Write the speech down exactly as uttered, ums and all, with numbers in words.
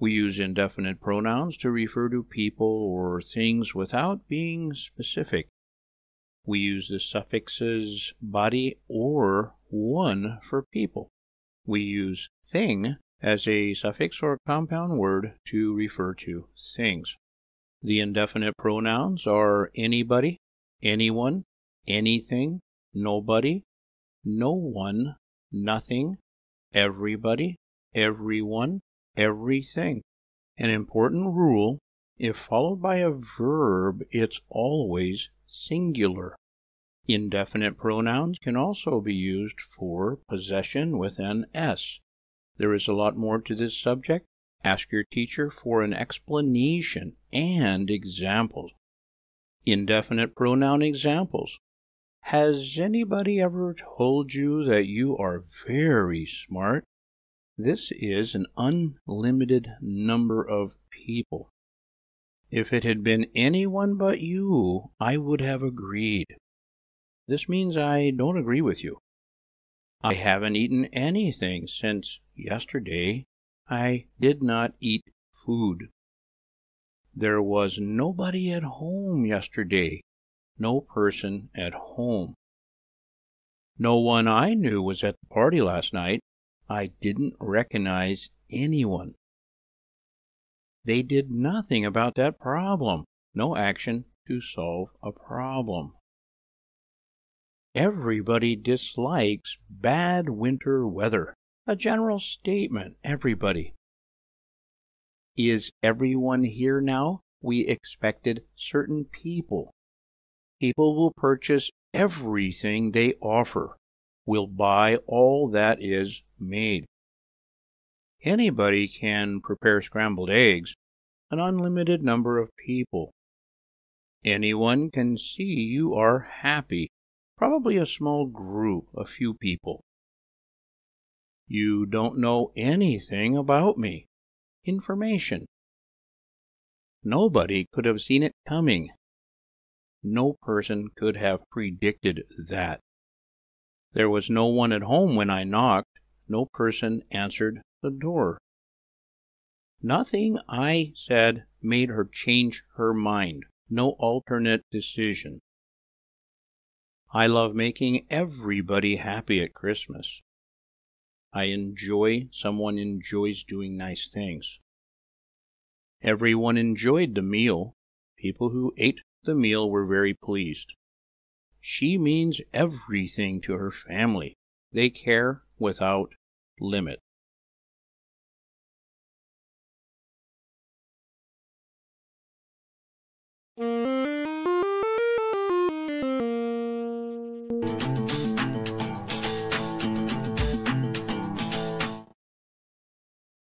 We use indefinite pronouns to refer to people or things without being specific. We use the suffixes body or one for people. We use thing as a suffix or compound word to refer to things. The indefinite pronouns are anybody, anyone, anything, nobody, no one, nothing, everybody, everyone, everything. An important rule: if followed by a verb, it's always singular. Indefinite pronouns can also be used for possession with an S. There is a lot more to this subject. Ask your teacher for an explanation and examples. Indefinite pronoun examples. Has anybody ever told you that you are very smart? This is an unlimited number of people. If it had been anyone but you, I would have agreed. This means I don't agree with you. I haven't eaten anything since yesterday. I did not eat food. There was nobody at home yesterday. No person at home. No one I knew was at the party last night. I didn't recognize anyone. They did nothing about that problem. No action to solve a problem. Everybody dislikes bad winter weather. A general statement, everybody. Is everyone here now? We expected certain people. People will purchase everything they offer. Will buy all that is made. Anybody can prepare scrambled eggs. An unlimited number of people. Anyone can see you are happy. Probably a small group, a few people. You don't know anything about me. Information. Nobody could have seen it coming. No person could have predicted that. There was no one at home when I knocked. No person answered the door. Nothing I said made her change her mind. No alternate decision. I love making everybody happy at Christmas. I enjoy, someone enjoys doing nice things. Everyone enjoyed the meal. People who ate the meal were very pleased. She means everything to her family. They care without limit. Thank you.